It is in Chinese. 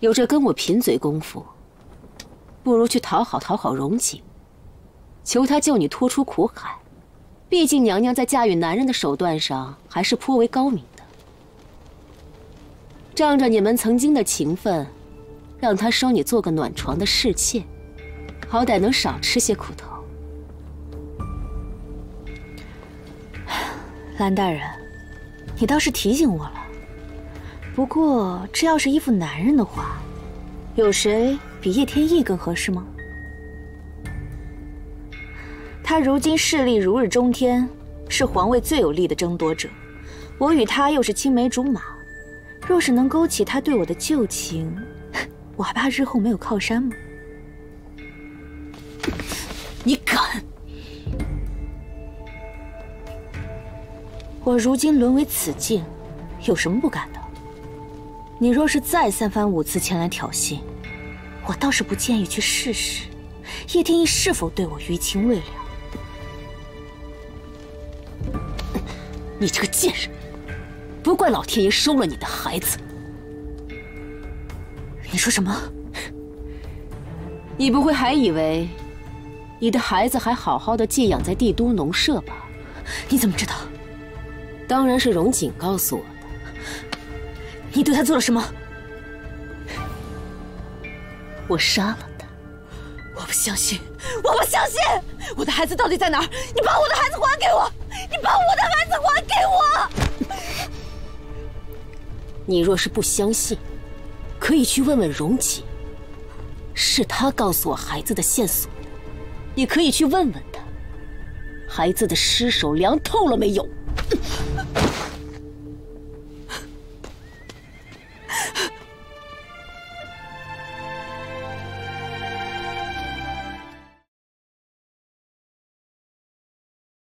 有这跟我贫嘴功夫，不如去讨好荣景，求他救你脱出苦海。毕竟娘娘在驾驭男人的手段上还是颇为高明的。仗着你们曾经的情分，让他收你做个暖床的侍妾，好歹能少吃些苦头。蓝大人，你倒是提醒我了。 不过，这要是依附男人的话，有谁比叶天意更合适吗？他如今势力如日中天，是皇位最有力的争夺者。我与他又是青梅竹马，若是能勾起他对我的旧情，我还怕日后没有靠山吗？你敢！我如今沦为此境，有什么不敢的？ 你若是再三番五次前来挑衅，我倒是不建议去试试叶天意是否对我余情未了。你这个贱人，不怪老天爷收了你的孩子。你说什么？你不会还以为你的孩子还好好的寄养在帝都农舍吧？你怎么知道？当然是荣景告诉我。 你对他做了什么？我杀了他！我不相信！我不相信！我的孩子到底在哪儿？你把我的孩子还给我！你把我的孩子还给我！你若是不相信，可以去问问荣景，是他告诉我孩子的线索。你可以去问问他，孩子的尸首凉透了没有？